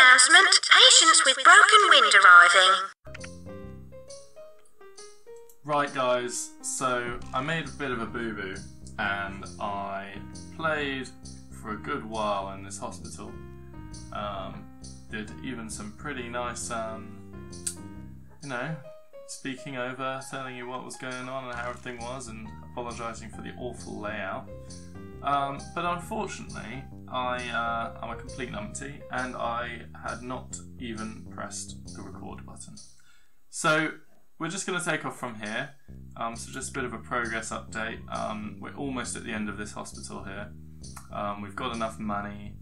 announcement, patients with broken wind arriving. Right guys, so I made a bit of a boo-boo and I played for a good while in this hospital. Did even some pretty nice, you know, speaking over, telling you what was going on and how everything was, and apologising for the awful layout. But unfortunately, I'm a complete numpty, and I had not even pressed the record button. So we're just going to take off from here. So just a bit of a progress update. We're almost at the end of this hospital here. We've got enough money.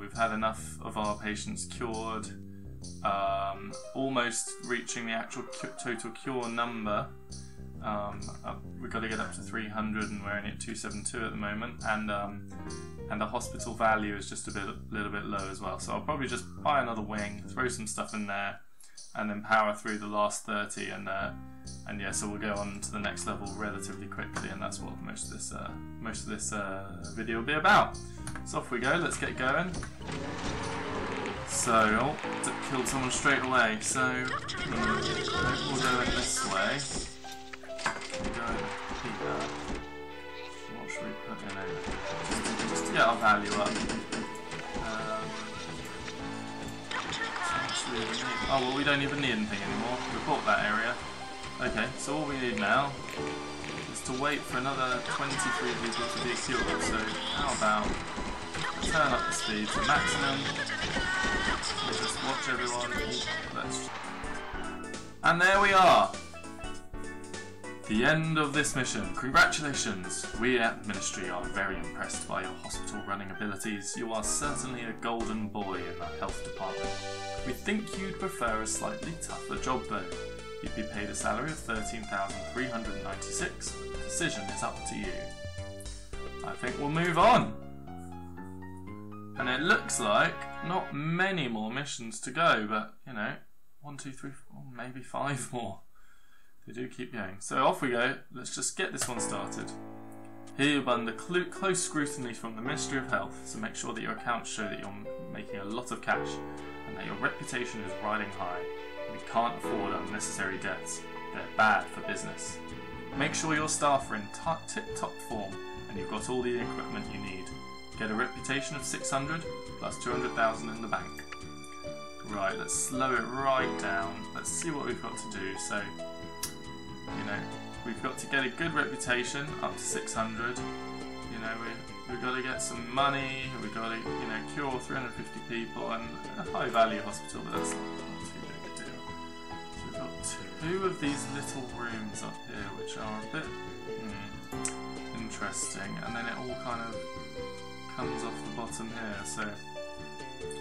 We've had enough of our patients cured, almost reaching the actual total cure number. We've got to get up to 300 and we're only at 272 at the moment, and the hospital value is just a little bit low as well. So I'll probably just buy another wing, throw some stuff in there, and then power through the last 30 and yeah, so we'll go on to the next level relatively quickly, and that's what most of this video will be about. So off we go, let's get going. So, oh, killed someone straight away, so we'll go in this way. We'll go here. What should we put in here? Just to get our value up. Oh, well, we don't even need anything anymore. We've bought that area. Okay, so all we need now is to wait for another 23 people to be cured. So how about turn up the speed to maximum? We'll just watch everyone. And there we are. The end of this mission. Congratulations! We at the Ministry are very impressed by your hospital running abilities. You are certainly a golden boy in our health department. We think you'd prefer a slightly tougher job though. You'd be paid a salary of 13,396. The decision is up to you. I think we'll move on. And it looks like not many more missions to go, but you know, 1, 2, 3, 4, maybe 5 more. They do keep going. So off we go. Let's just get this one started. Here you're under close scrutiny from the Ministry of Health, so make sure that your accounts show that you're making a lot of cash and that your reputation is riding high. We can't afford unnecessary debts. They're bad for business. Make sure your staff are in tip-top form and you've got all the equipment you need. Get a reputation of 600 plus 200,000 in the bank. Right, let's slow it right down. Let's see what we've got to do. So, you know, we've got to get a good reputation up to 600. You know, we've got to get some money. We've got to, you know, cure 350 people and a high-value hospital, but that's not too big. Two of these little rooms up here which are a bit interesting, and then it all kind of comes off the bottom here. So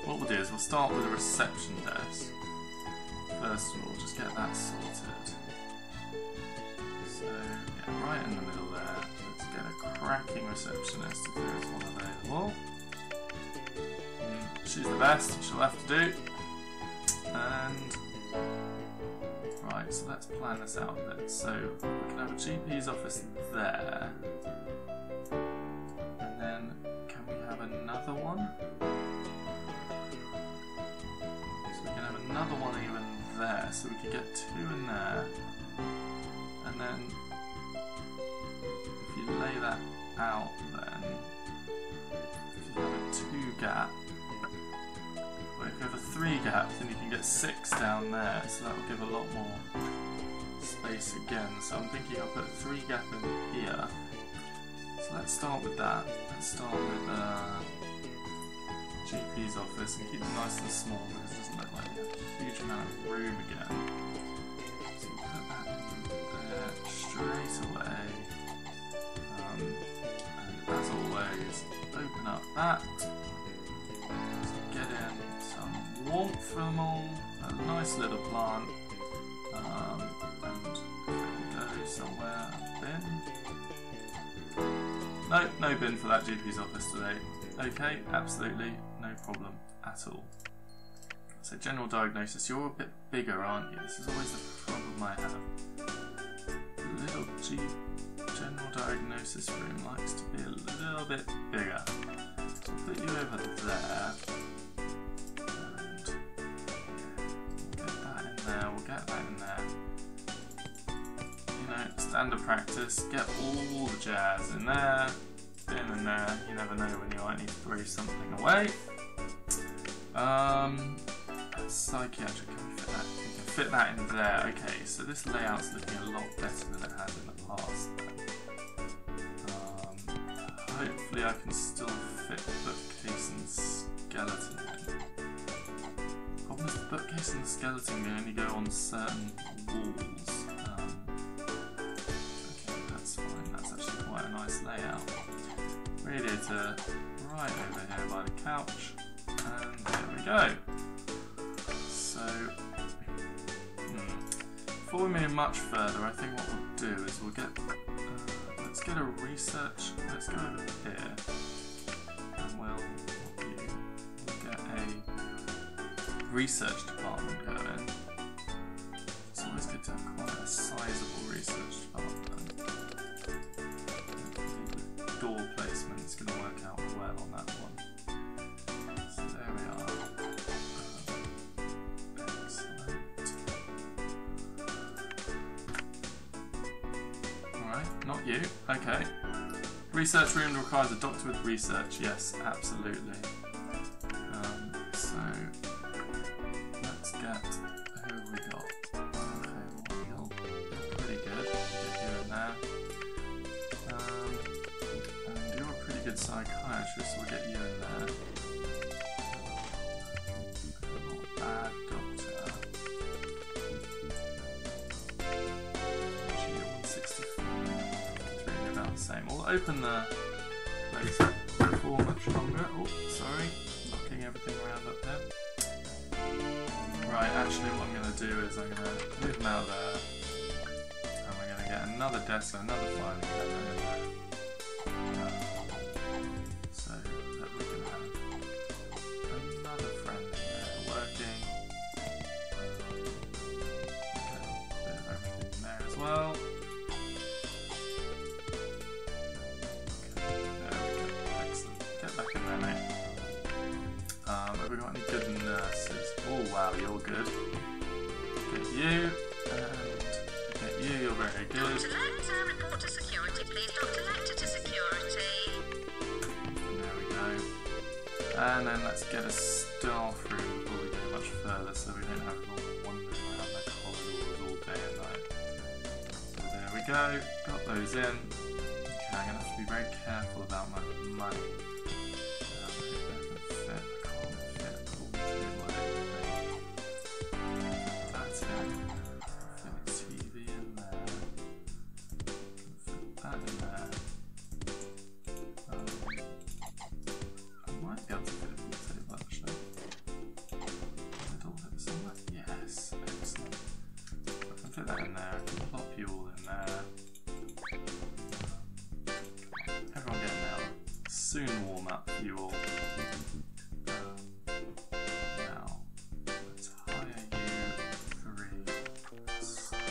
what we'll do is we'll start with a reception desk. First of all, just get that sorted. So yeah, right in the middle there, let's get a cracking receptionist if there is one available. She's the best, she'll have to do. And right, so let's plan this out a bit. So we can have a GP's office there, and then can we have another one? So we can have another one even there, so we could get two in there, and then if you lay that out, then if you have a 2 gap. If you have a 3 gap, then you can get 6 down there, so that will give a lot more space again. So I'm thinking I'll put a 3 gap in here. So let's start with that. Let's start with GP's office and keep it nice and small because it doesn't look like we have a huge amount of room again. So we'll put that in there straight away. And as always, open up that. Get in some warmth from all, a nice little plant, and go somewhere, bin. No, no bin for that GP's office today. Okay, absolutely no problem at all. So general diagnosis, you're a bit bigger, aren't you? This is always the problem I have. Little general diagnosis room likes to be a little bit bigger. So I'll put you over there. standard practice, get all the jazz in there, in there, you never know when you might need to throw something away. Psychiatric, can fit that in there. Okay, so this layout's looking a lot better than it has in the past. Hopefully I can still fit the bookcase and skeleton. Problem is the bookcase and the skeleton can only go on certain walls. Okay, that's fine, that's actually quite a nice layout. Radiator right over here by the couch, and there we go. So, before we move much further, I think what we'll do is we'll get, let's get a research, let's go over here, and we'll get a research department going. It's always good to have quite a sizable research department. The door placement's going to work out well on that one. So there we are. Not you. Okay. Research room requires a doctor with research. Yes, absolutely. So let's get who we got. Okay, we'll feel pretty good. Get here and there. And you're a pretty good psychiatrist, so we'll get you in there. Bad doctor. Same. We'll open the place for much longer. Oh, sorry, knocking everything around up there. Right, actually what I'm going to do is I'm going to move them out there, and we're going to get another desk and another filing cabinet in there. So that we're going to have another friend in there working. Okay, a bit of everything in there as well. Have we got any good nurses? Oh wow, you're good. Get you, and get you, you're very good. Dr. Lecter, report to security, please. Dr. Lecter to security. There we go. And then let's get a staff room before we go much further so we don't have everyone wandering around the corridors all day and night. So there we go, got those in. Okay, I'm going to have to be very careful about my money. Soon warm up for you all. Now, let's hire you three staff. I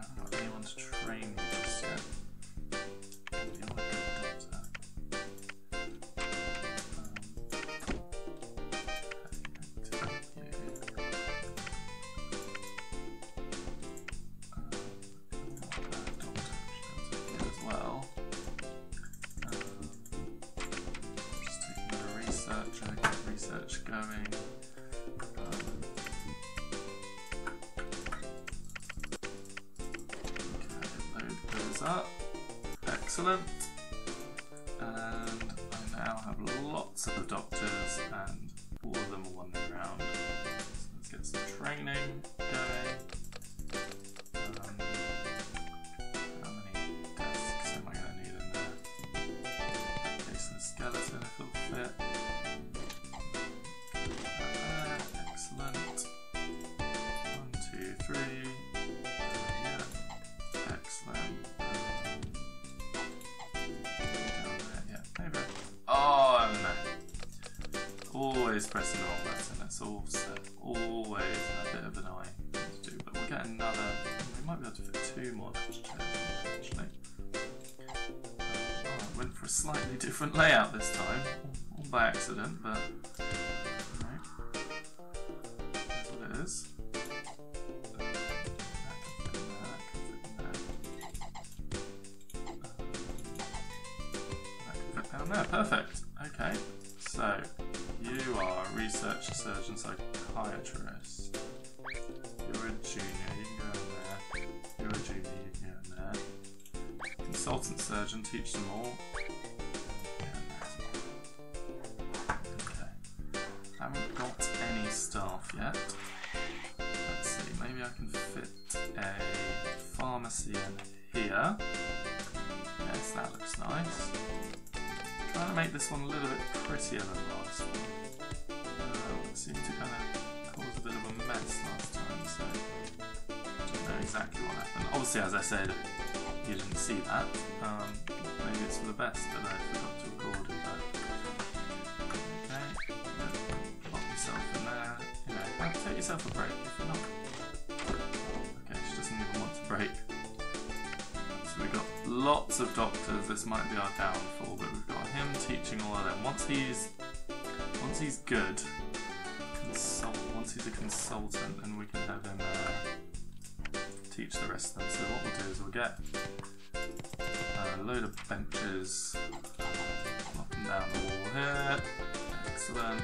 haven't got anyone to train you just yet. You're a good doctor. Doctor as well. Research going. Okay, load those up. Excellent. And I now have lots of doctors and all of them are wandering around. So let's get some training going. How many desks am I going to need in there? Case and skeleton if it'll fit. Always pressing the wrong button, that's also always a bit of an annoying thing to do, but we'll get another, we might be able to fit two more chairs actually. I went for a slightly different layout this time, all by accident, but right. That's what it is. That can fit in there, that can fit in there. Oh, perfect. Okay. So, you are a research surgeon psychiatrist. You're a junior, you can go in there. You're a junior, you can go in there. Consultant surgeon, teach them all. Okay. I haven't got any staff yet. Let's see, maybe I can fit a pharmacy in here. Yes, that looks nice. I'm trying to make this one a little bit prettier than last one. It seemed to kind of cause a bit of a mess last time, so I don't know exactly what happened. Obviously, as I said, you didn't see that. Maybe it's for the best that I forgot to record it. Okay, pop yourself in there. You know, take yourself a break if you're not. Okay, she doesn't even want to break. So we've got lots of doctors. This might be our downfall, but we've got him teaching all of them. Once he's good, once he's a consultant, then we can have him teach the rest of them. So what we'll do is we'll get a load of benches, up and down the wall here. Excellent.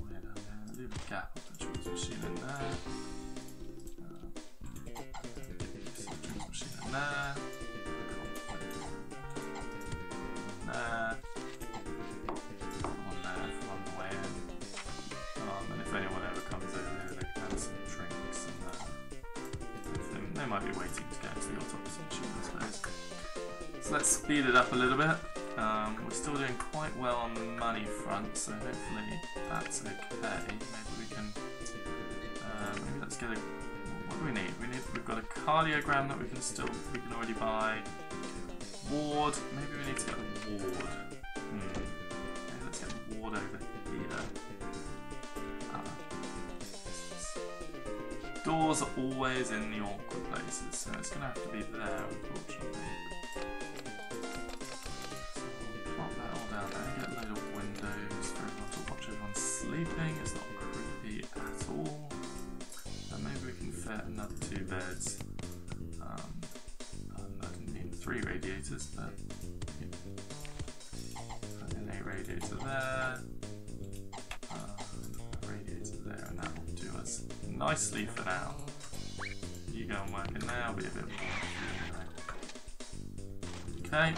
Way down there. Leave a gap of the juice machine in there. There. There. On there, on the way in. And if anyone ever comes over here, they can have some drinks and they might be waiting to get to the autopsy machine, I suppose. So let's speed it up a little bit. We're still doing quite well on the money front, so hopefully that's okay. Maybe we can. Maybe let's get a. What do we need? We've got a cardiogram that we can already buy. Ward. Maybe we need to get a ward. Maybe let's get a ward over here. Doors are always in the awkward places, so it's gonna have to be there, unfortunately. So we'll plop that all down there, get a load of windows for everyone to watch everyone sleeping. It's not creepy at all. Maybe we can fit another 2 beds. I didn't need 3 radiators, but yeah. And a radiator there, a radiator there, and that will do us nicely for now. You go and work in there, I'll be a bit more. Okay,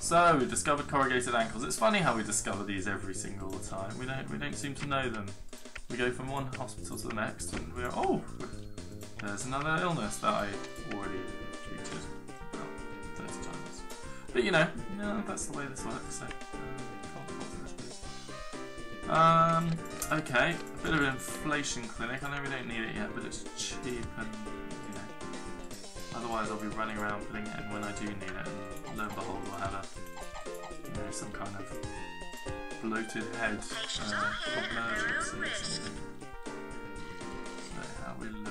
so we discovered corrugated ankles. It's funny how we discover these every single time. We don't seem to know them. We go from one hospital to the next, and we're oh, there's another illness that I already treated about 30 times. But you know that's the way this works. So can't fault this. Okay, a bit of an inflation clinic. I know we don't need it yet, but it's cheap, and you know, otherwise I'll be running around putting it in when I do need it, and lo and behold, I'll have a some kind of bloated head emergency or something. So how we looking?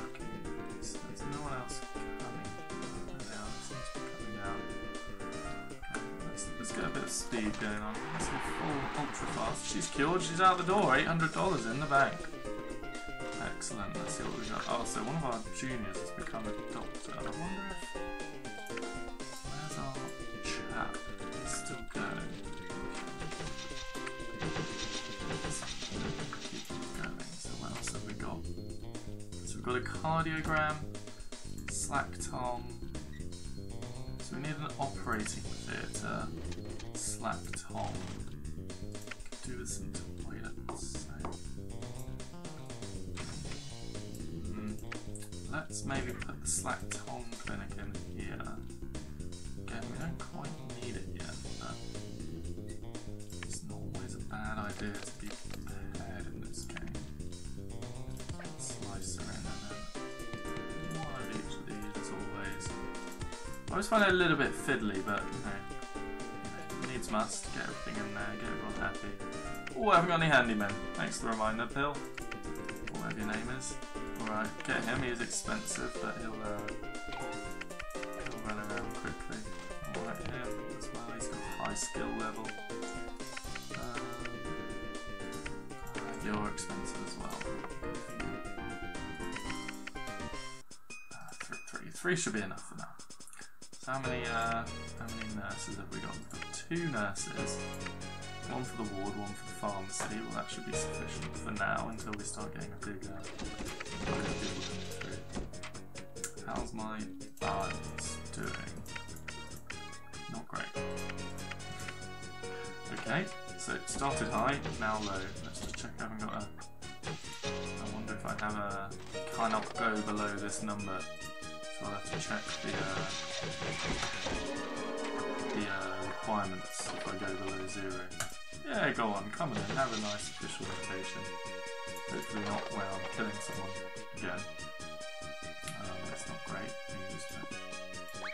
There's no one else coming. There they are, it seems to be coming out. Let's get a bit of speed going on. Let's go full ultra fast. She's cured, she's out the door, $800 in the bank. Excellent, let's see what we got. Oh, so one of our juniors has become a doctor. I wonder if... Where's our chap? He's still going. We've got a cardiogram, Slack-tom, so we need an operating theatre, Slack-tom, do with some toilets, so. Let's maybe put the Slack-tom clinic in here. Again, we don't quite need it yet, but it's not always a bad idea to be prepared in this game. Slicer in and then one of each of these as always. I always find it a little bit fiddly, but you know, needs must. Get everything in there, get everyone happy. Oh, I haven't got any handymen. Thanks for the reminder, Pill. Or whatever your name is. Alright, get him. He's expensive, but he'll run around quickly. Alright, him as well. He's got a high skill level. You're expensive as well. 3 should be enough for now. So how many nurses have we got? 2 nurses. One for the ward, one for the pharmacy. Well, that should be sufficient for now until we start getting a bigger through. How's my balance doing? Not great. Okay, so it started high, now low. Let's just check I haven't got a... I wonder if I have a... cannot go below this number. So I'll have to check the requirements if I go below 0. Yeah, go on, come in, have a nice official rotation. Hopefully not where I'm killing someone again. That's not great news, but I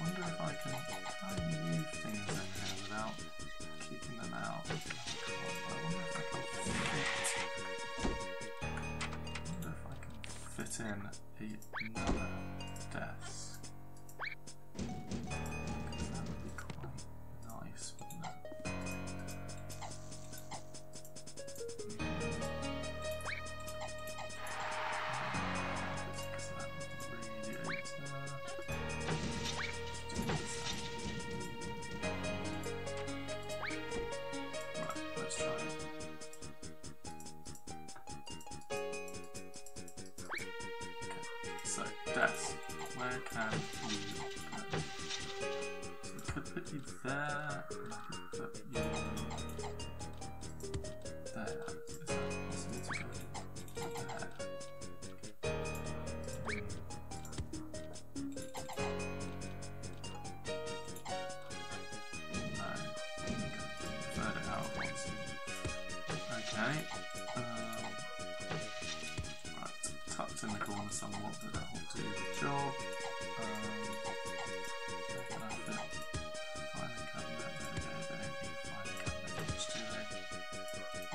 wonder if I can try and move things in here without keeping them out. I wonder if I can fit. I wonder if I can fit in another desk.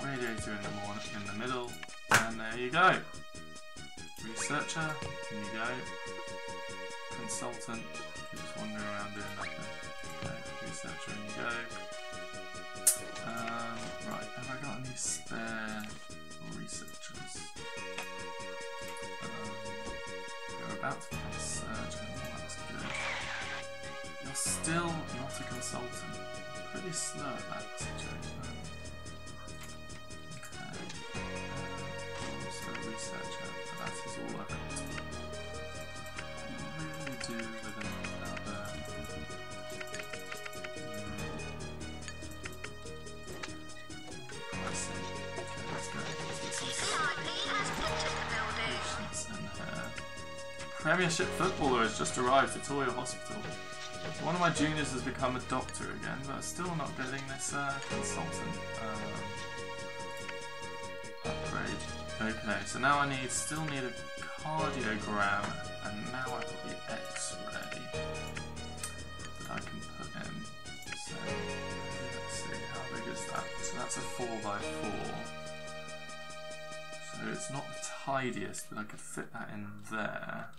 Radiator in the morning, in the middle, and there you go. Researcher, in you go. Consultant, you just wandering around doing nothing. Okay, researcher, in you go. Right, have I got any spare researchers? You're about to become a surgeon, that's good. You're still not a consultant. Pretty slow at that situation. Premiership footballer has just arrived at Toyo Hospital. One of my juniors has become a doctor again, but I'm still not getting this consultant upgrade. Okay, so now I still need a cardiogram, and now I've got the X-ray that I can put in. So let's see, how big is that? So that's a 4x4. So it's not the tidiest, but I could fit that in there.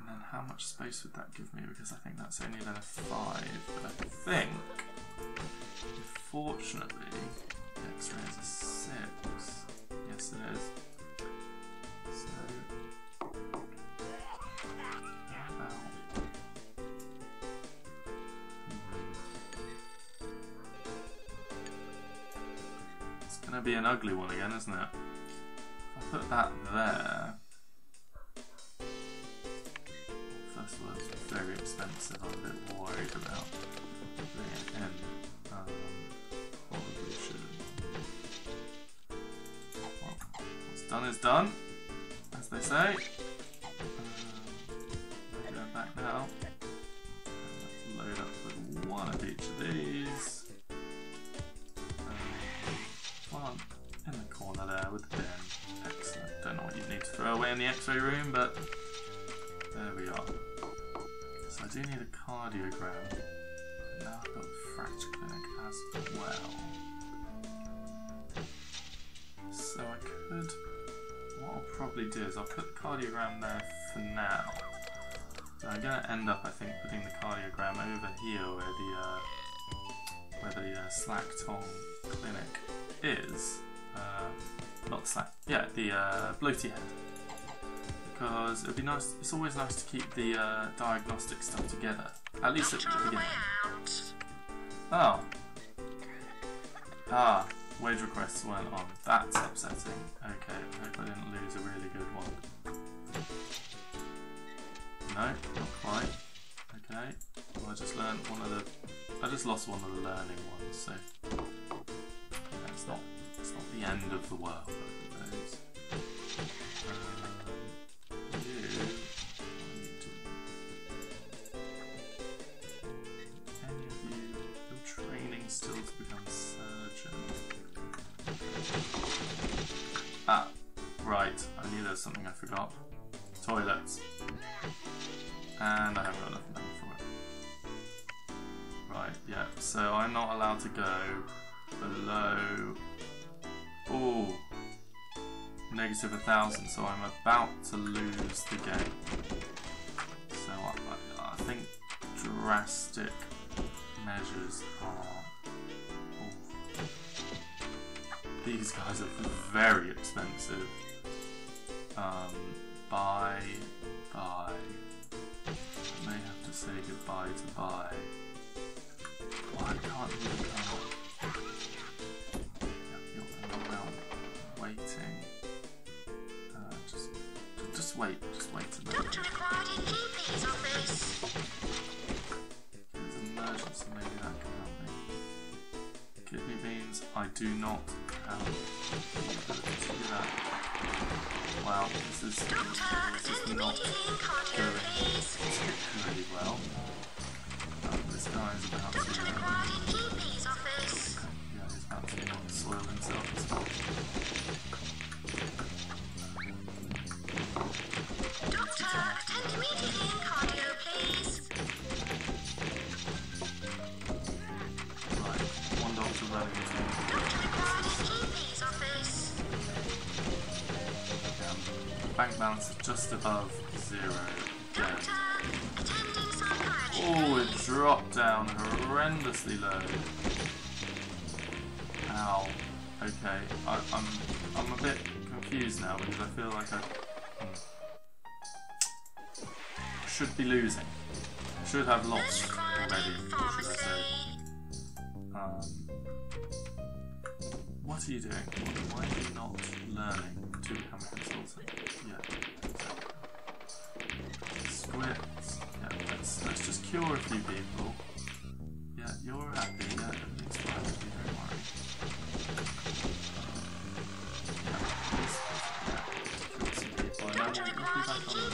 And then how much space would that give me? Because I think that's only then a 5. But I think, unfortunately, the X-ray is a 6. Yes, it is. So, wow. It's going to be an ugly one again, isn't it? I'll put that there. First of all, it's very expensive. I'm a bit worried about putting it in. Probably shouldn't. Well, what's done is done, as they say. We're going back now. Let's load up with one of each of these. One in the corner there with the bin. Excellent. Don't know what you'd need to throw away in the X-ray room, but there we are. So I do need a cardiogram. Now I've got the fracture clinic as well. So I could... what I'll probably do is I'll put the cardiogram there for now. So I'm going to end up, I think, putting the cardiogram over here where the Slack-Tong clinic is. Not slack, yeah, the bloaty head. Because it'd be nice, it's always nice to keep the diagnostic stuff together. At least at the beginning. Oh. Ah, wage requests weren't on. That's upsetting. Okay, I hope I didn't lose a really good one. No, not quite. Okay, well, I just learned one of the... I just lost one of the learning ones, so... That's not... It's not the end of the world, I suppose. Something I forgot. Toilets. And I haven't got enough money for it. Right, yeah, so I'm not allowed to go below... Oh! Negative 1,000, so I'm about to lose the game. So I think drastic measures are... Ooh. These guys are very expensive. Bye. I may have to say goodbye to bye. Why can't you come? You're around waiting. Just wait. Just wait a minute. Doctor required in GP's office. If it's an emergency, maybe that can help me. Kidney beans, I do not have the ability to do that. Wow, this is not going particularly well. This guy is about to soil himself as well. Doctor, attend meeting in cardio, please. Right, one doctor running into bank balance just above zero. Again. Oh, it dropped down horrendously low. Ow. Okay, I'm a bit confused now because I feel like I should be losing. Should have lost already. Should I say? What are you doing? Why are you not learning? To become a consultant. Yeah. Squids. Yeah, let's just cure a few people. Yeah, you're happy. Yeah, everything's fine. Don't worry. Yeah, let's cure some people. And I will be back on the road.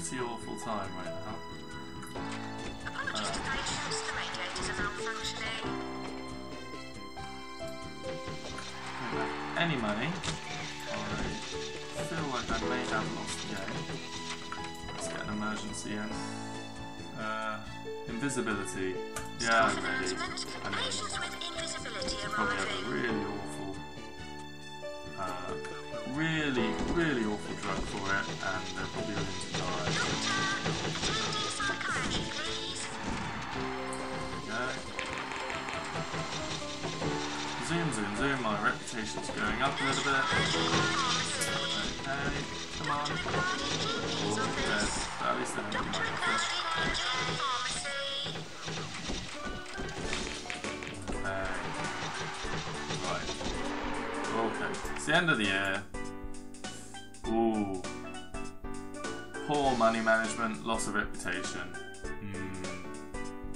Pretty awful time right now. Apologies to patients, the radiators are malfunctioning. Any money. Alright. So what I made, I've lost again. Let's get an emergency in. Invisibility. Yeah, I'm ready. I mean, probably have a really awful, really awful drug for it, and they're probably going to die. Yeah. Zoom, zoom, zoom. My reputation's going up a little bit. Okay, come on. Oh, yes. At least I haven't been right. Okay. It's the end of the year. Ooh. Poor money management, loss of reputation.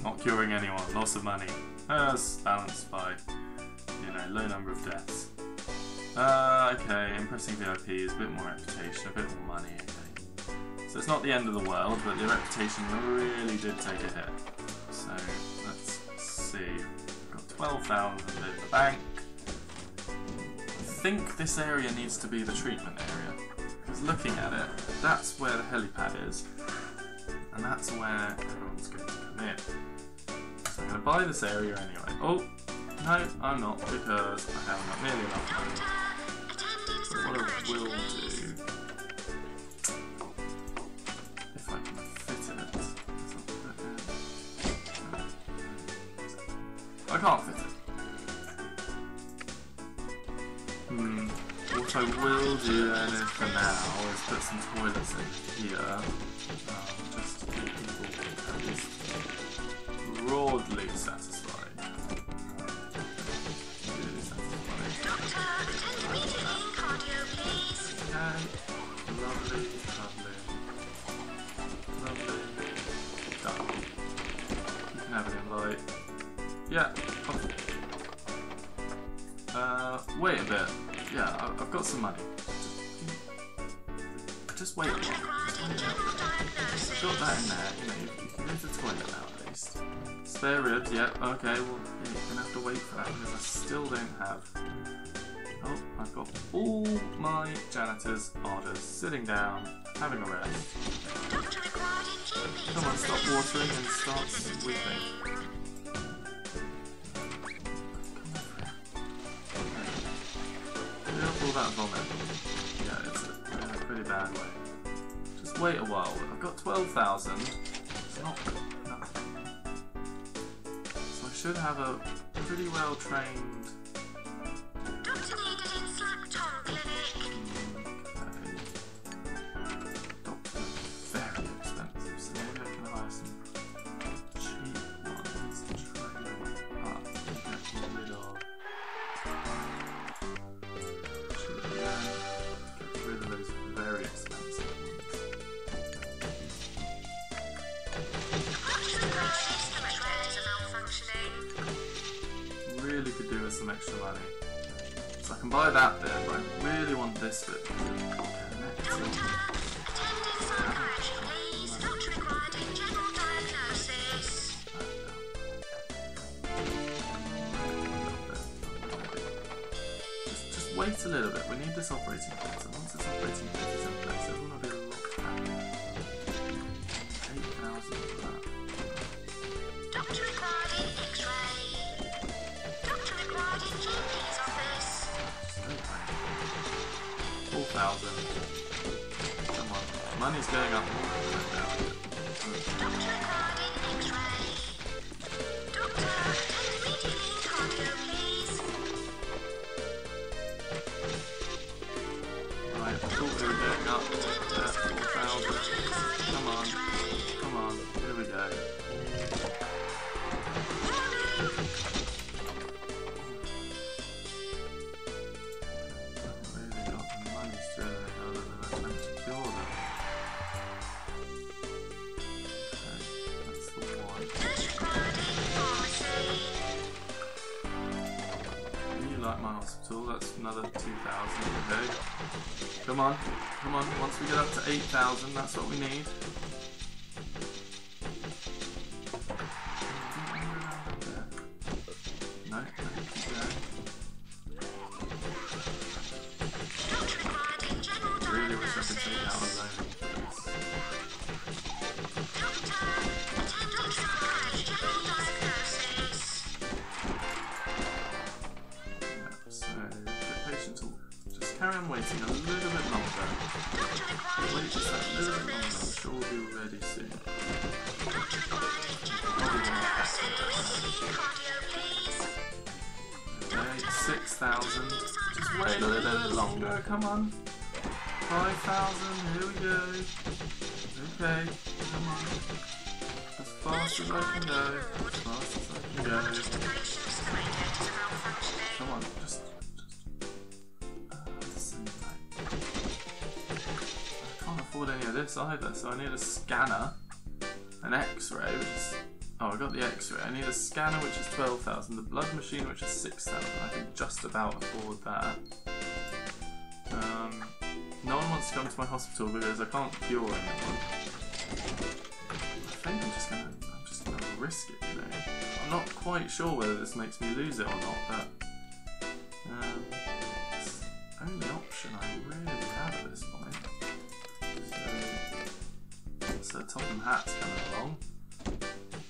Not curing anyone, loss of money. That's balanced by, you know, low number of deaths. Okay, impressing VIPs, a bit more reputation, a bit more money, okay. So it's not the end of the world, but the reputation really did take a hit. So, let's see. We've got 12,000 in the bank. I think this area needs to be the treatment area. Looking at it, that's where the helipad is, and that's where everyone's going to come in. So I'm going to buy this area anyway. Oh, no, I'm not, because I have not nearly enough money. But what I will do, if I can fit it, I can't fit it. What I will do then is for now is put some toilets in here, just to keep people at least broadly satisfied. Really satisfied. Doctor, attend meeting in cardio, please. Okay, lovely, lovely, lovely. Done. You can have an invite. Yeah, oh. Wait a bit. Yeah, I've got some money. Just wait a minute. I've got that in there. You know, you can go to the toilet now at least. Spare ribs, yep. Yeah, okay, well, yeah, you're going to have to wait for that because I still don't have... Oh, I've got all my janitor's orders sitting down, having a rest. Come on, stop watering and start sweeping. That vomit. Yeah, it's in a pretty bad way. Just wait a while. I've got 12,000. It's not nothing. So I should have a pretty well trained. Doctor needed in Slackton Clinic. Okay. Doctor's very expensive, so maybe I can hire some cheap ones to train up and get rid of. Really could do with some extra money. So I can buy that bit, but I really want this bit. Just wait a little bit, we need this operating theatre. Once this operating theatre is in place, everyone will be locked down. 8,000 for that. Come on. Money's going up. Doctor, cardio, please. Right, I thought we were going up. 4,000. Come on. Come on. Here we go. Hospital, that's another 2,000, okay. Come on, come on, once we get up to 8,000, that's what we need. So the patient will just carry on waiting a little bit longer. Wait just a little bit longer. I'm sure we'll be ready soon. Okay, 6,000. Just wait a little bit longer. Come on. 5,000. Here we go. Okay. Come on. As fast as I can go. As fast as I can go. Come on. Any of this either, so I need a scanner, an X-ray, which is, oh, I got the X-ray. I need a scanner, which is 12,000, the blood machine, which is 6,000. I can just about afford that. No one wants to come to my hospital because I can't cure anyone. I think I'm just gonna risk it, you know. I'm not quite sure whether this makes me lose it or not, but it's the only option I really have at this point. So Tottenham Hat's coming along.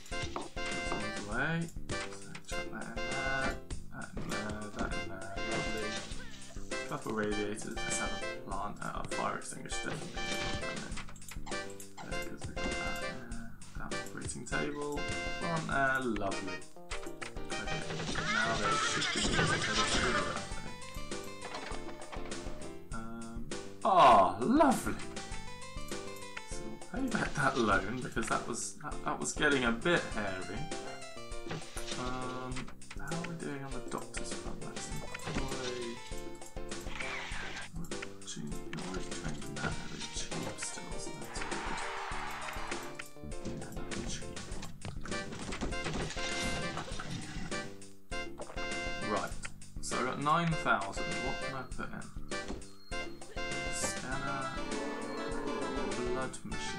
That's on the way. So chuck that in there, that in there, that in there. Lovely. A couple of radiators. Let's have a plant out of fire extinguisher. Definitely. There, because we've got that there. That operating table. Plant there. Lovely. Okay. Now there should be music over there. Oh, lovely. Pay back that loan because that was getting a bit hairy. How are we doing on the doctor's front? That's always drinking that really cheap still, so that's good. Yeah, another cheap one. Right, so I got 9,000. What can I put in? Scanner, blood machine.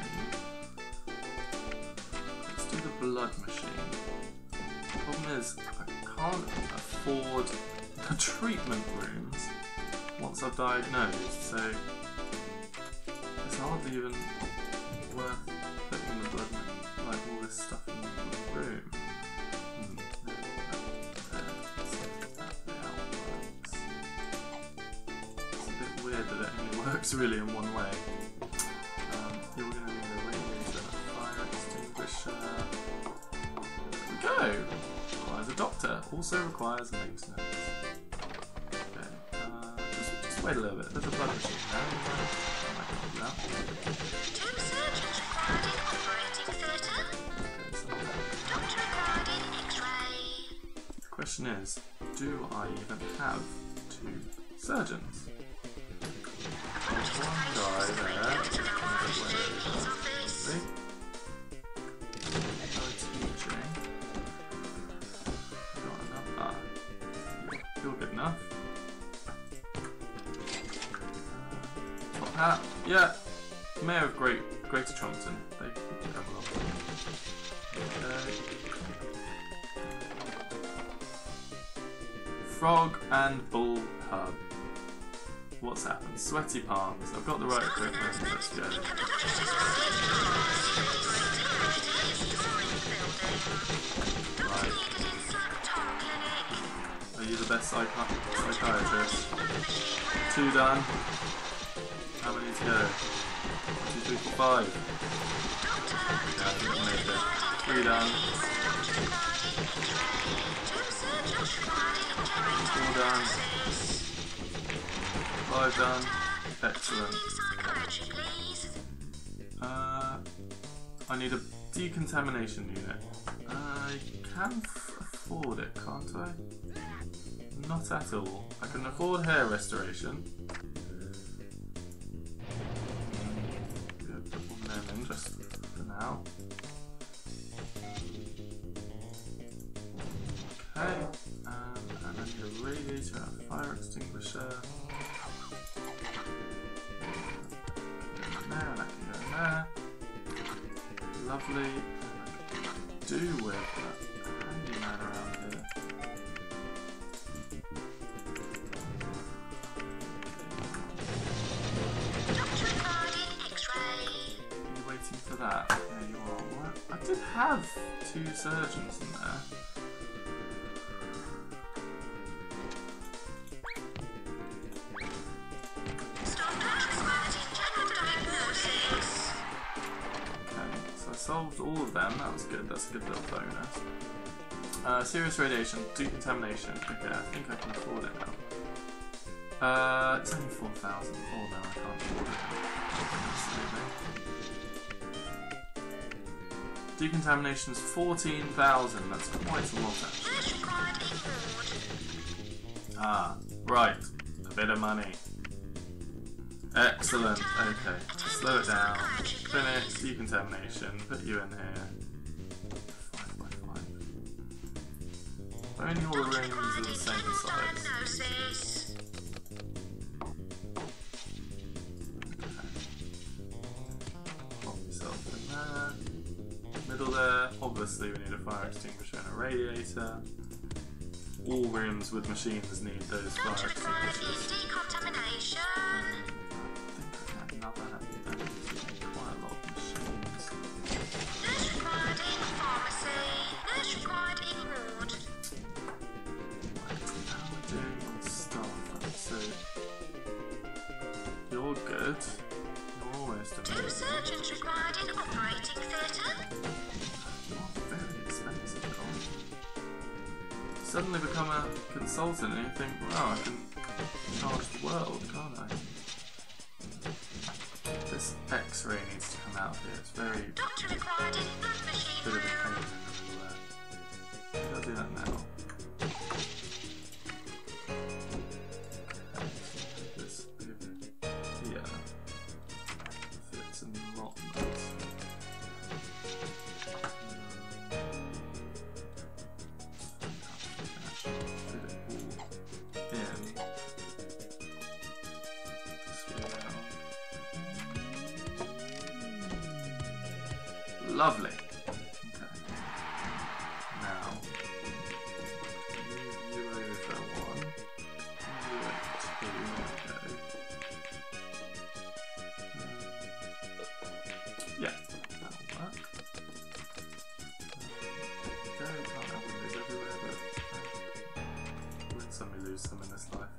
The blood machine. The problem is I can't afford the treatment rooms once I've diagnosed, so it's hardly even worth putting the blood, like all this stuff in the room. It's a bit weird that it only works really in one way. Here we're going to need a radiator, fire extinguisher. Requires a doctor, also requires maintenance. Okay, just wait a little bit. There's a blood machine now. I can do that. 2 surgeons required in operating theatre. Doctor required in X-ray. The question is, do I even have 2 surgeons? There's one guy there. Yeah, Mayor of Greater Chongqing. They can have a lot. Frog and Bull Hub. What's happened? Sweaty palms. I've got the right equipment. Let's go. Right. Are you the best psychiatrist? 2 done. How many to go? 1, 2, 3, 4, 5. Yeah, I think I made it. 3 done. 4 done. 5 done. Excellent. I need a decontamination unit. I can afford it, can't I? Not at all. I can afford hair restoration. Just for now. Okay, and I need a radiator, a fire extinguisher. There, and I can go in there. Lovely. And I can do with that handyman around here. Doctor, have two surgeons in there. Solved all of them, that was good, that's a good little bonus. Serious radiation, decontamination, okay, I think I can afford it now. It's only 4,000, oh no, I can't afford it. Absolutely. Decontamination is 14,000, that's quite a lot actually. Ah, right, a bit of money. Excellent, okay. Slow it down. Finish, decontamination, put you in here. 5x5. Only all the rooms are the same size. Okay. Pop yourself in there. Middle there. Obviously we need a fire extinguisher and a radiator. All rooms with machines need those fire extinguishers. Suddenly become a consultant and you think, wow, I can charge the world, can't I? This X-ray needs to come out of here. It's very bit of a pain in the middle there. I'll do that now. Lovely. Okay. Now, move you over one, move it to, yeah, that'll work. There we go, can't have windows everywhere, but we win some, we lose some in this life.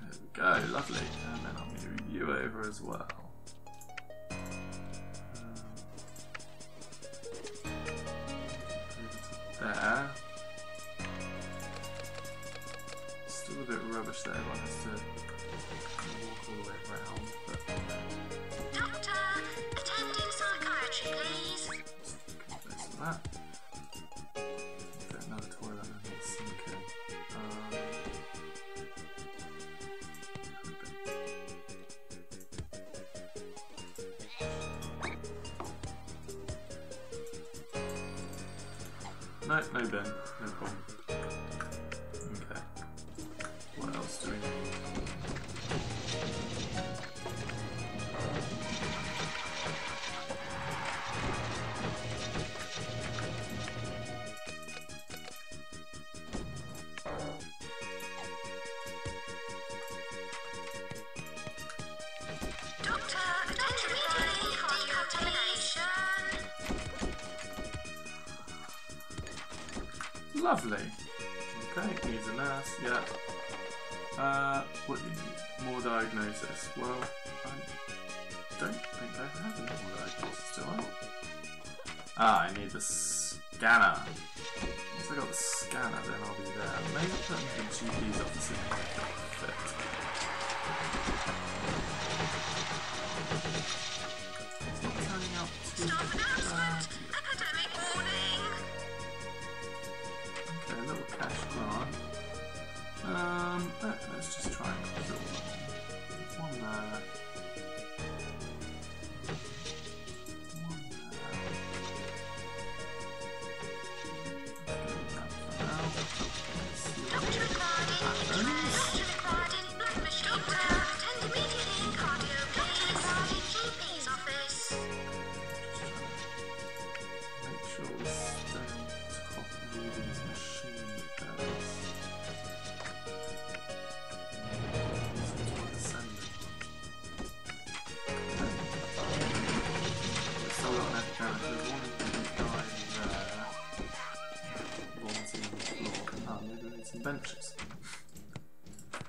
There we go, lovely. And then I'll move you over as well. There. Still a bit rubbish there, one has to walk all the way around. But... Doctor, attending psychiatry, please. Just look at this and that. Get another toilet underneath the sink in. No, no bin. No problem. Okay. What else do we need? Doctor, attention immediately. Decontamination. Lovely. Okay, needs a nurse, yeah. What do you need? More diagnosis. Well, I don't think I have any more diagnosis, do I? Ah, I need the scanner. Once I got the scanner, then I'll be there. Maybe I'll put the GP's office in here. Fit. It's not turning out too bad. Let's just try and kill one. One there. One there. bandages.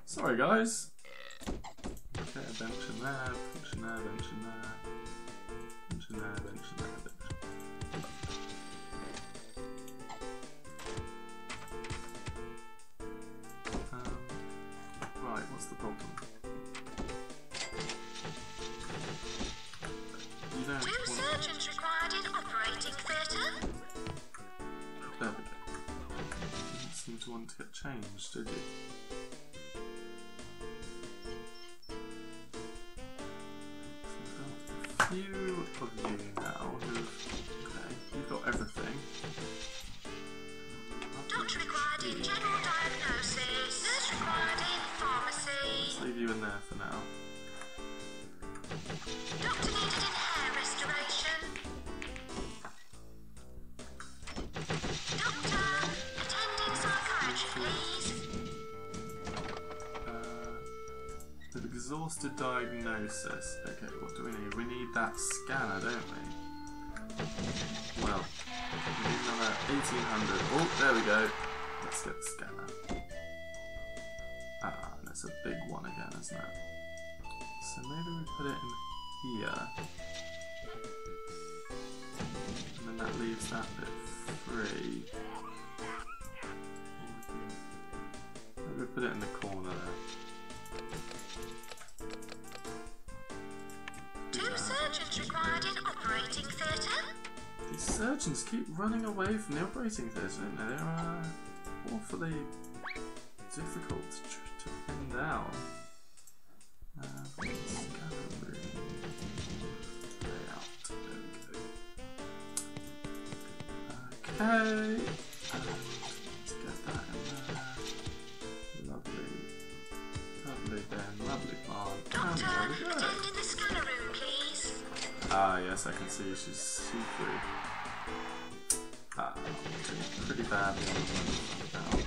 Sorry guys. Okay, bench in there, bench in there, bench in there. Bench in there, bench in there, bench in there. Right, what's the problem? You don't Two surgeons required in operating theatre? There we go. Didn't seem to want to get changed, did you? So a few of you now who... Okay, you've got everything. Not required in general diagnosis. Search required in pharmacy. Let's leave you in there for now. Doctor needed in hair restoration. Doctor, attending psychiatry, please. An exhausted diagnosis. Okay, what do we need? We need that scanner, don't we? Well, we need another 1800. Oh, there we go. Let's get the scanner. Ah, and it's a big one again, isn't it? So maybe we put it in here. And then that leaves that bit free. Maybe we put it in the corner there. Two surgeons required in operating theatre? These surgeons keep running away from the operating theatre, don't they? They're awfully difficult to pin down. Scanner layout. There we go. Okay. Let's get that in there. Lovely. Lovely then. Lovely plant. Doctor, attend to the scanner room, please. Ah, yes, I can see she's see-through. Ah, pretty badly on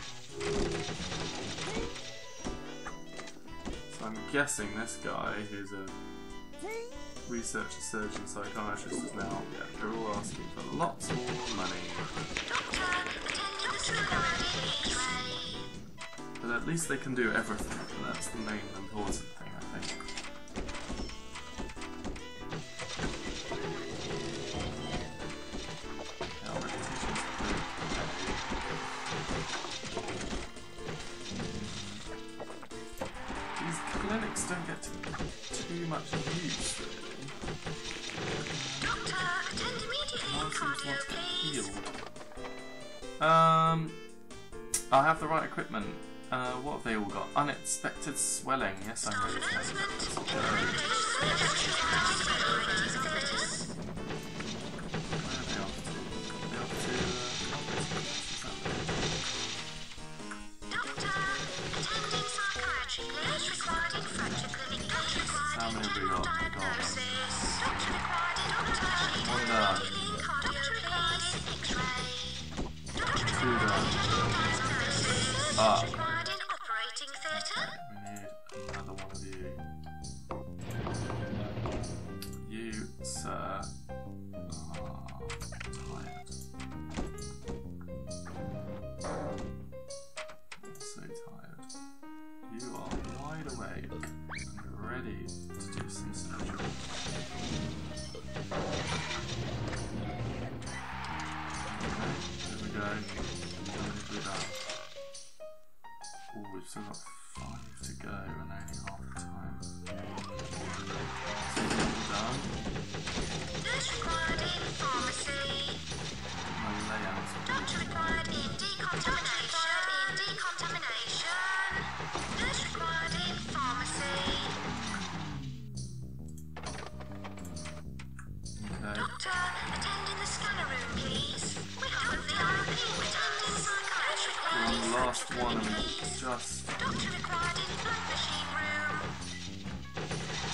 I'm guessing this guy, who's a researcher, surgeon, psychiatrist, is now. Yeah, they're all asking for lots more money. Doctor, but at least they can do everything, and that's the main important thing, I think. Don't get too much use, really. Doctor, attend immediately. Cardio, please. I have the right equipment. What have they all got? Unexpected swelling. Yes, I know. How many we got? One down. Two down. Ah. We need another one of you. You, sir, are tired. So tired. You are wide awake and ready to do some surgery. Okay, there we go. Oh, we've still got 5 to go and only half the time. Done. Nurse required in pharmacy. My layout's Doctor required in decontamination. In decontamination. Nurse required in pharmacy. Doctor, attend in the scanner room, please. We have the VIP attending psychiatry class. One last one and just... Doctor required in blood machine room.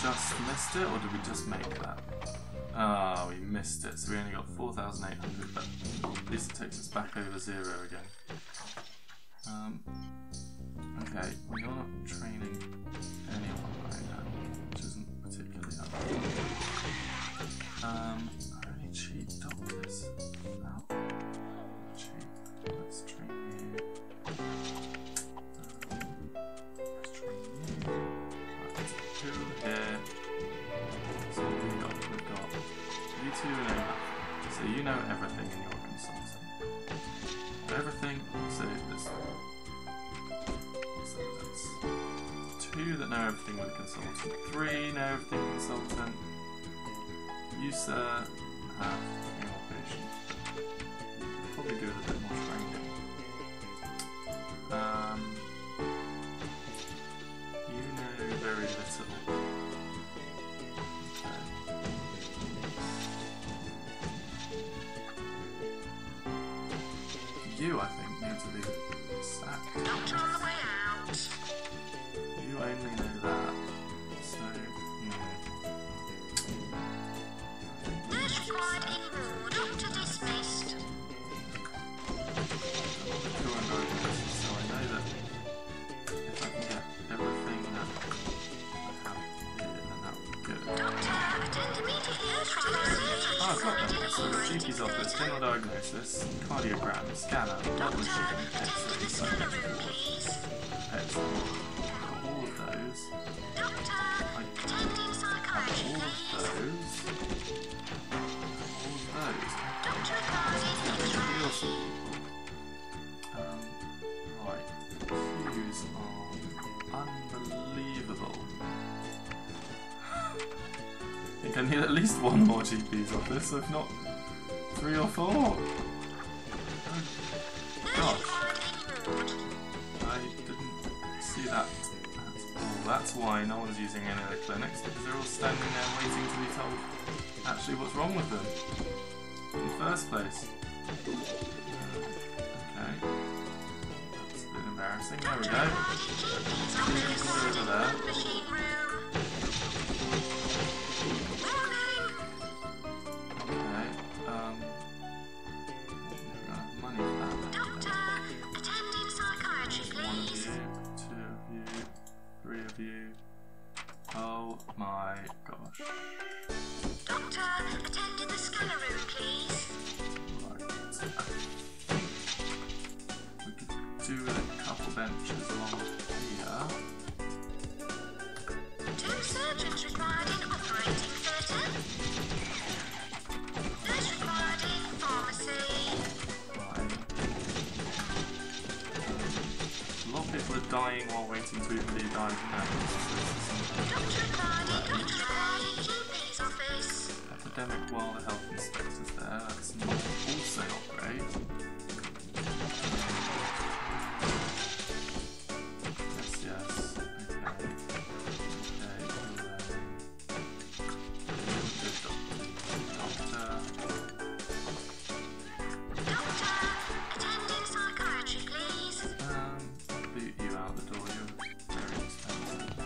Just missed it, or did we just make that? Ah, we missed it, so we only got 4,800, but at least it takes us back over zero again. Okay, we're not training anyone right now, which isn't particularly helpful. Are any cheap doctors? No. Cheap. Let's train you. 2 that know everything when consultant, 3 know everything when consultant. You, sir, have more patience. Probably do with a bit more strangling. You know very little. You, I think, need to be sacked. Doctor on the way out. You only know that, so you know. Notified in ward. Doctor dismissed. So I know that if I can get everything that I have here, then that would be good. Doctor, attend immediately. Ah, it's not that. So the GP's office, general diagnosis, cardiogram, scanner, blood machine, X-ray, excellent. All of those. I have all of those. Right. Views are unbelievable. I think I need at least one more GP's office, if not 3 or 4. Gosh. I didn't see that at all. That's why no one's using any of the clinics, because they're all standing there waiting to be told actually what's wrong with them in the first place. Okay. That's a bit embarrassing. There we go. Over there. Oh my gosh. Doctor, attend to the scanner room, please. Right. We could do with a couple benches along here. 2 surgeons required in operating theatre. Nurse required in pharmacy. Right. A lot of people are dying while waiting to be diagnosed. Epidemic while the health inspector's there, that's not also not great. Yes, yes. Okay. Doctor, attending psychiatry, please. I'll boot you out the door, you're very expensive.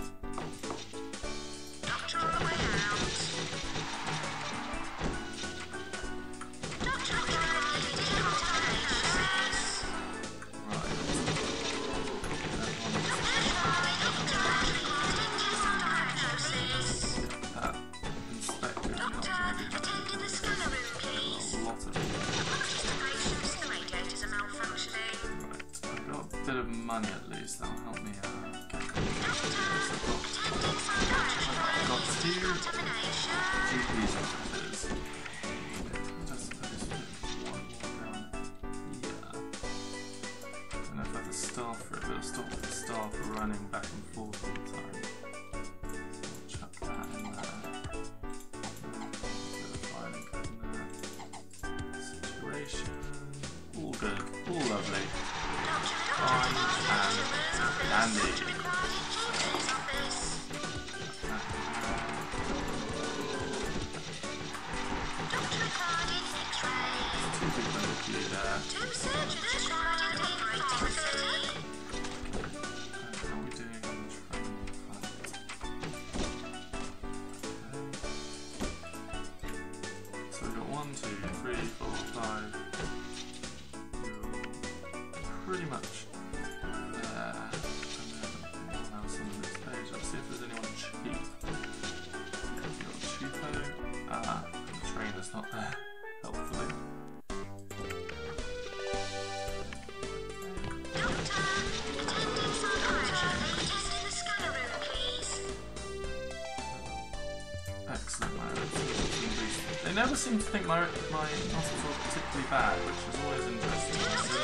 I seem to think my muscles are particularly bad, which is always interesting. I feel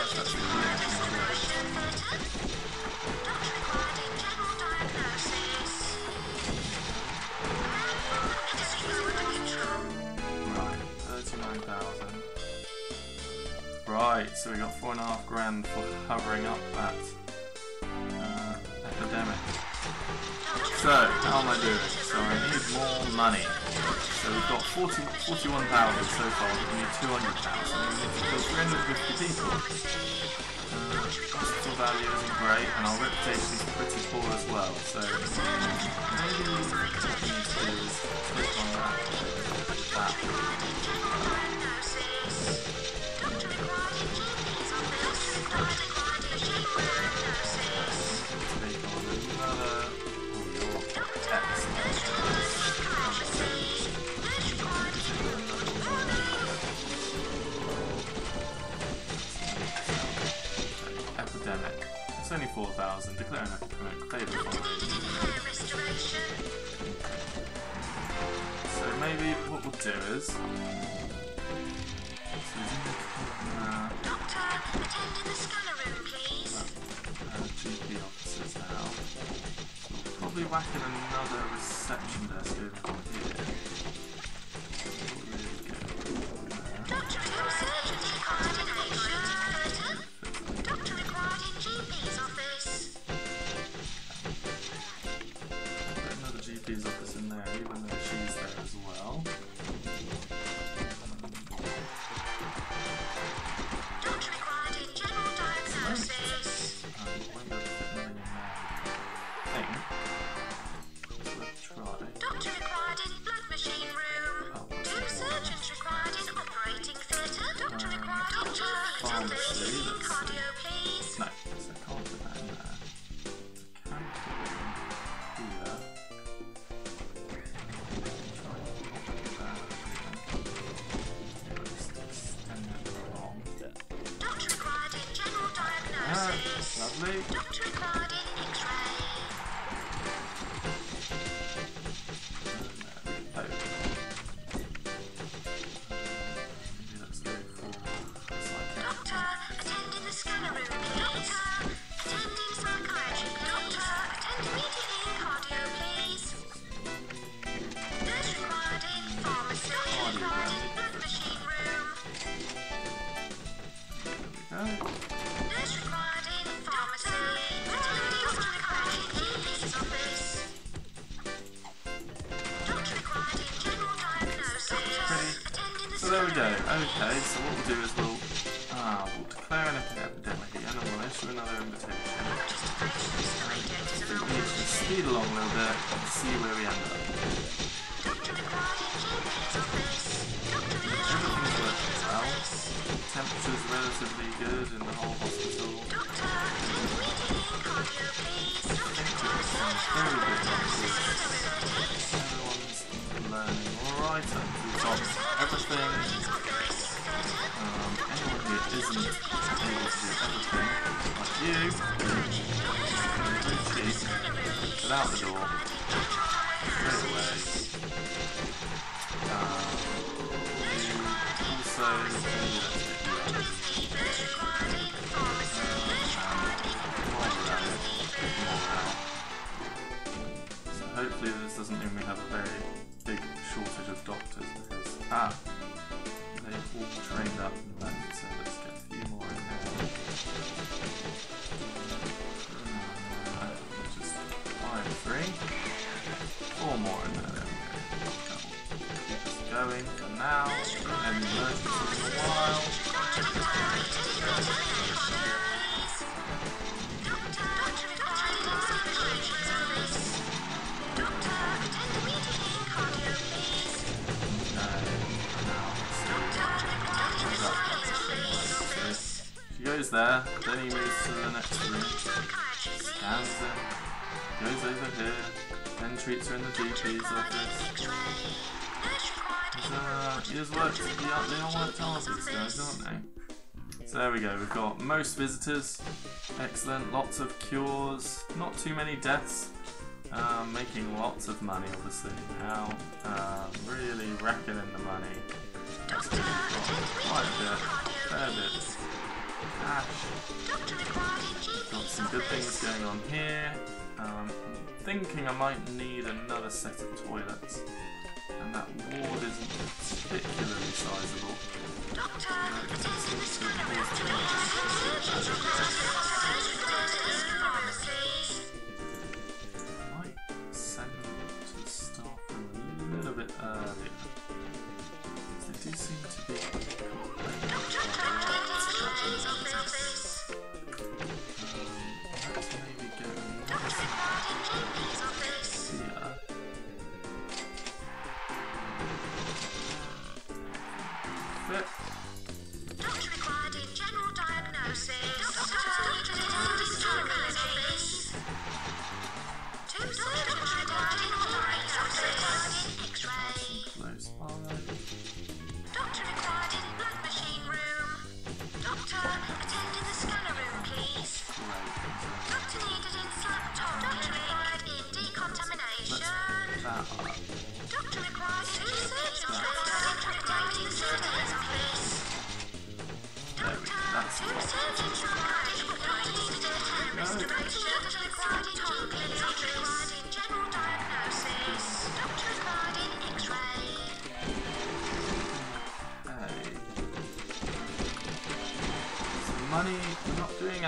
like that's really interesting. so we got 4.5 grand for covering up that epidemic. So, how am I doing? So I need more money. So we've got 41,000 so far, but we need 200,000. We need to kill 350 people. Hospital value isn't great, and our reputation is pretty poor as well. So maybe what we need to do is click on It's only 4,000, declare an epidemic, claim the fine. So maybe what we'll do is... Doctor, attend to the scanner room, please. GP officers now. We'll probably whack in another reception desk over here. Doctor, it's urgently constipation. Okay, so what we'll do is we'll declare an epidemic again and we'll issue another invitation. We need to speed along a little bit and see where we end up. Everything's working well. Temperature's relatively good in the whole hospital. Everyone's learning right up to the top of everything. Isn't able to do everything like you. Get out the door. Straight away. Also so hopefully this doesn't mean we have a very big shortage of doctors because they've all trained up and left, so let's get a few more in there. Just 5, 3. 4 more in there, there we go. Keep us going for now, and emergencies in a while. Goes there, then he moves to the next room, scans them, goes over here, then treats her in the GP's office. He has worked, they all work hard these guys, don't they? So there we go, we've got most visitors, excellent, lots of cures, not too many deaths, making lots of money obviously now, really reckoning the money. That's good, quite a bit, fair bit. Got some good things going on here. I'm thinking I might need another set of toilets. and that ward is particularly sizable. Doctor, it is in the scanner room. I might send them to staff a little bit earlier. They do seem to be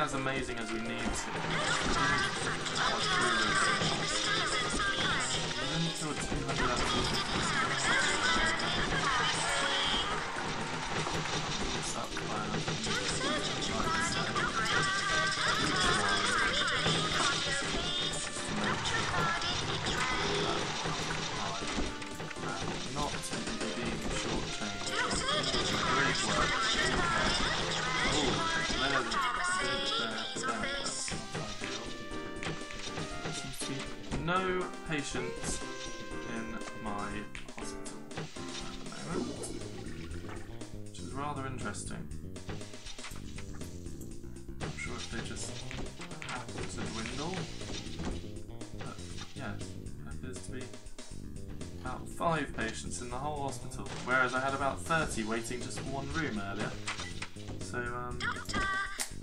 as amazing as we need to. No patients in my hospital at the moment, which is rather interesting. Not sure if they just happen to dwindle, but yeah, there appears to be about 5 patients in the whole hospital, whereas I had about 30 waiting just for one room earlier. So, Doctor,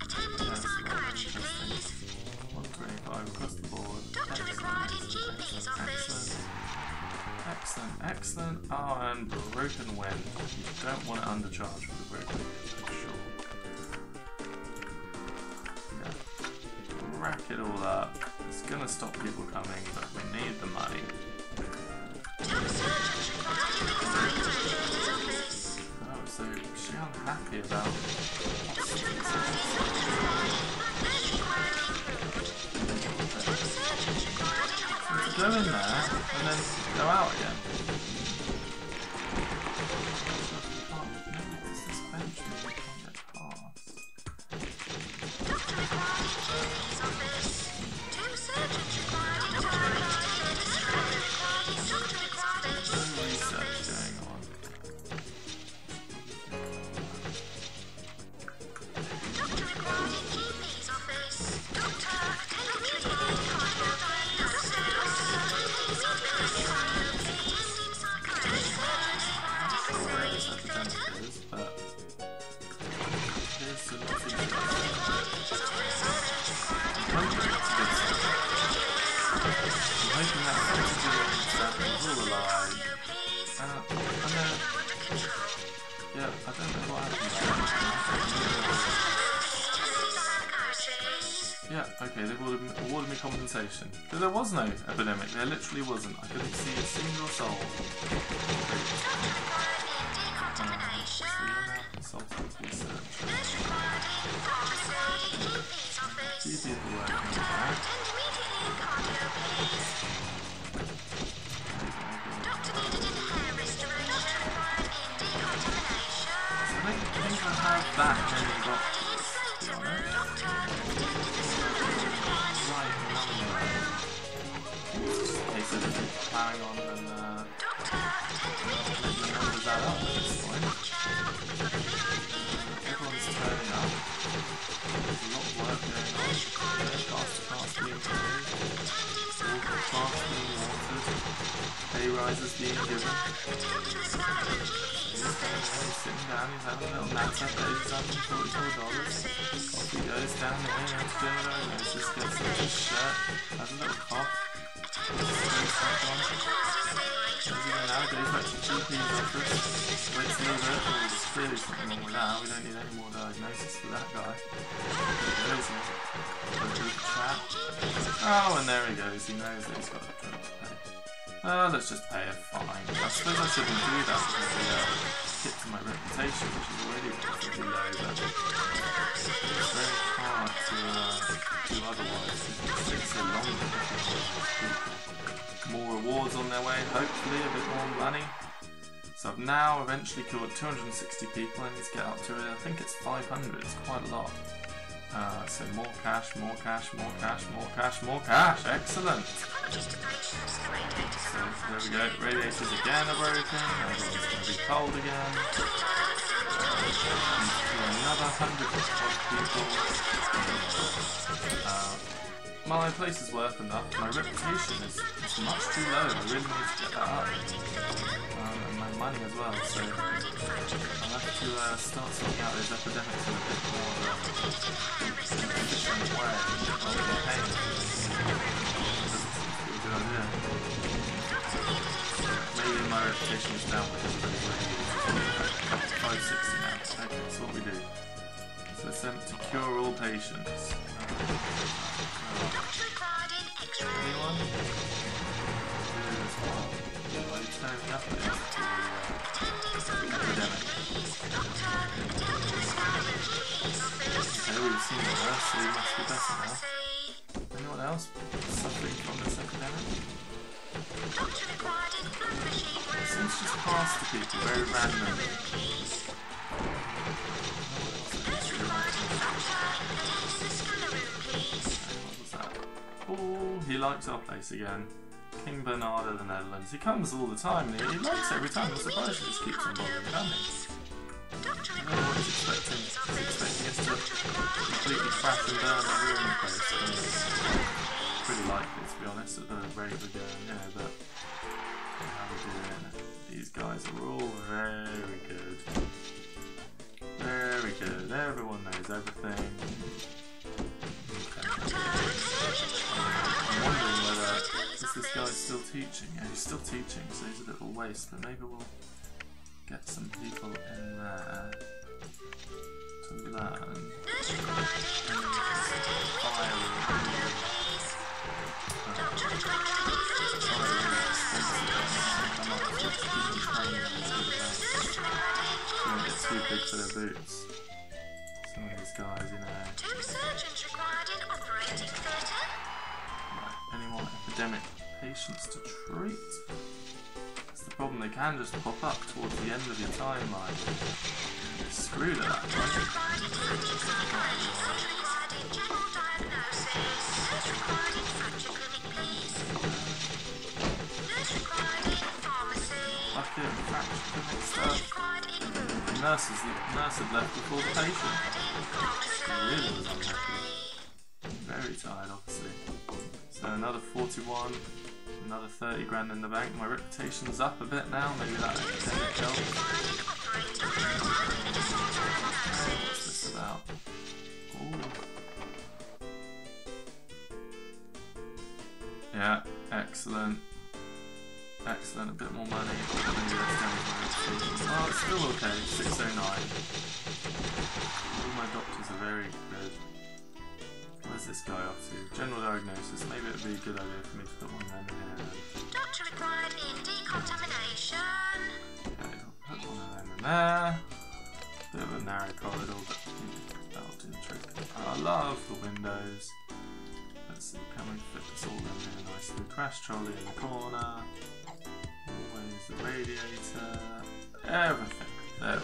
attending psychiatry, please. Wondering if I request the board. Doctor required in GP's office. Excellent, excellent. Oh, and broken wind. You don't want to undercharge for the broken wind, for sure. Yeah. Rack it all up. It's going to stop people coming, but we need the money. Oh, so she's unhappy about go in there and then go out again. Okay, they've awarded me compensation. But there was no epidemic, there literally wasn't. I couldn't see a single soul. I don't think I have that many. Carrying on and making the numbers add up at this point. Everyone's turning up. There's a lot of work going on. Fast being paid. Fast being altered. Pay rises being given. He's sitting down, he's having a little natter, $844. Off he goes down the way out to dinner, and he just gets into his shirt, has a little cough. Is he going to diagnosed by GP's office, went to university and was clearly something wrong with that. We don't need any more diagnosis for that guy. There is a good chap. Oh, and there he goes. He knows that he's got a bill to pay. Let's just pay a fine. I suppose I shouldn't do that because it hit to my reputation, which is already relatively low, but it's very hard to do otherwise. It takes so long to get more rewards on their way, hopefully a bit more money. So I've now eventually cured 260 people. I need to get up to, I think it's 500, it's quite a lot. So more cash, more cash, more cash, more cash, more cash! Excellent! So there we go, radiators again are broken, everyone's going to be cold again. Another 100 people. My place is worth enough, my reputation is much too low, I really need to get that up. And my money as well, so I'll have to start sorting out those epidemics in a bit more efficient way rather than paying. Maybe my reputation is down because of the 560 now. Okay, that's what we do. So attempt to cure all patients. Anyone? So we've seen the worst, so we must be better now. Anyone else suffering from this epidemic? It seems to just pass to people very randomly. Oh, he likes our place again. King Bernard of the Netherlands. He comes all the time, and he likes every time. I'm surprised he just keeps on bothering coming. I don't know what he's expecting us to completely crash and burn and ruin the place. It's pretty likely, to be honest, at the rate we're going here, but how we're doing. These guys are all very good. Very good. Everyone knows everything. I'm wondering whether this guy's still teaching. Yeah, he's still teaching, so he's a little waste, but maybe we'll get some people in there to learn. Don't get too big for their boots. Some of these guys, you know. Two surgeons required in operating theatre. Right, any more epidemic patients to treat? That's the problem, they can just pop up towards the end of your timeline. Screw that. Bucket and fracture stuff. Nurses, the nurse had left before the patient. Really was unhappy. Very tired, obviously. So another 41, another 30 grand in the bank. My reputation's up a bit now. Maybe that epidemic helps. What's this about? Ooh. Yeah, excellent. Excellent, a bit more money. Oh, it's still okay, 609. All my doctors are very good. Where's this guy off to? General diagnosis, maybe it would be a good idea for me to put one down here. Doctor required in decontamination. Okay, I'll put one in there. Bit of a narrow corridor, but that'll do the trick. I love the windows. Let's see, can we fit this all in there nicely? Crash trolley in the corner. Always the radiator. Everything. There we go.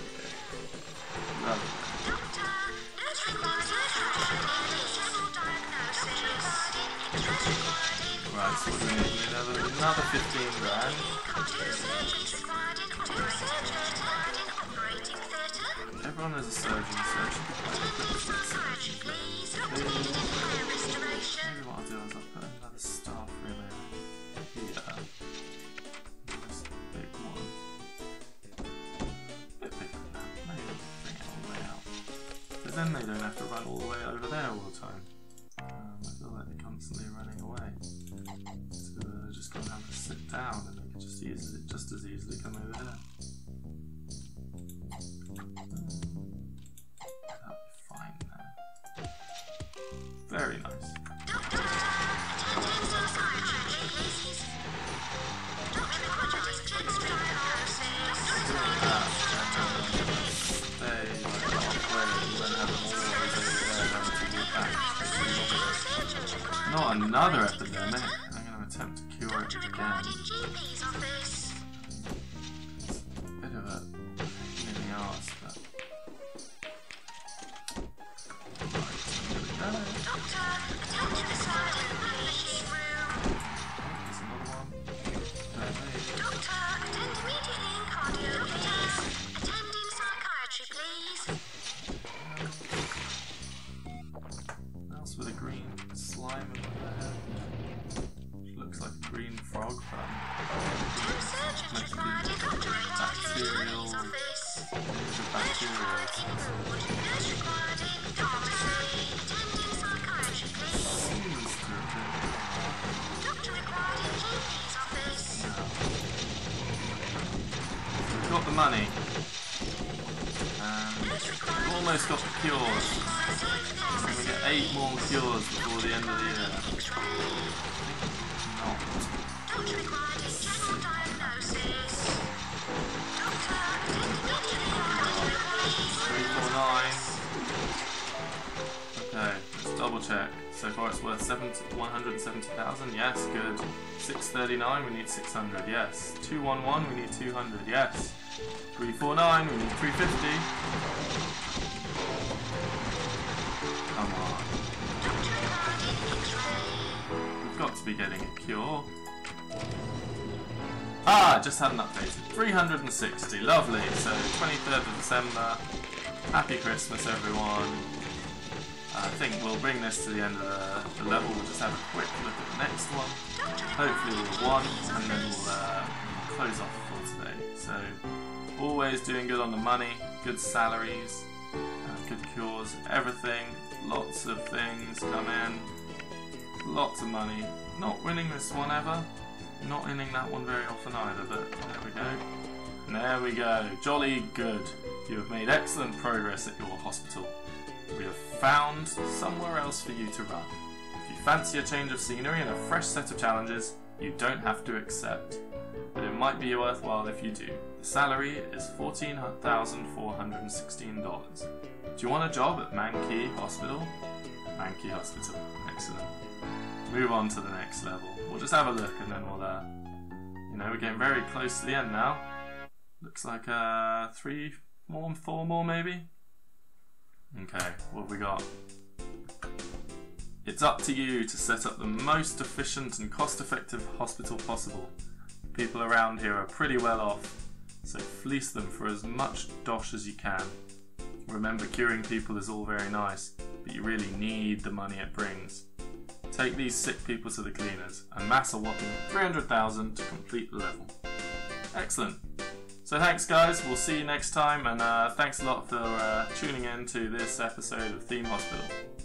Lovely. Right, so we're going to need another 15 grand. Everyone has a surgeon, so it should be quite a good fix. Maybe what I'll do is I'll put another staff room in here. Then they don't have to run all the way over there all the time. I feel like they're constantly running away. So just go and have to sit down and they can just use it. just as easily come over here. That'll be fine now. Very nice. Not another epidemic. I'm going to attempt to cure it again. It's a bit of a pain in the arse, but... Right, here we go. There's another one. Doctor, attend immediately in cardio, please. Attending psychiatry, please. Else with a green slime in my head, which looks like a green frog from bacterial. We've got the money. We've almost got the cures. We get 8 more cures before the end of the year. Not. 349. Okay, let's double check. So far it's worth 170,000. Yes, good. 639, we need 600. Yes. 211, we need 200. Yes. 349, we need 350. Come on. We've got to be getting a cure. Ah, just had an updated. 360, lovely. So 23rd of December. Happy Christmas, everyone. I think we'll bring this to the end of the level. We'll just have a quick look at the next one. Hopefully we'll won, and then we'll close off for today. So always doing good on the money, good salaries. Good cures, everything, lots of things come in, lots of money. Not winning this one ever, not winning that one very often either, but there we go. And there we go, jolly good. You have made excellent progress at your hospital. We have found somewhere else for you to run. If you fancy a change of scenery and a fresh set of challenges, you don't have to accept. But it might be worthwhile if you do. The salary is $14,416. Do you want a job at Mankey Hospital? Mankey Hospital. Excellent. Move on to the next level. We'll just have a look and then we'll, you know, we're getting very close to the end now. Looks like, 4 more maybe? Okay, what have we got? It's up to you to set up the most efficient and cost-effective hospital possible. People around here are pretty well off, so fleece them for as much dosh as you can. Remember, curing people is all very nice, but you really need the money it brings. Take these sick people to the cleaners, amass a whopping 300,000 to complete the level. Excellent. So thanks guys, we'll see you next time, and thanks a lot for tuning in to this episode of Theme Hospital.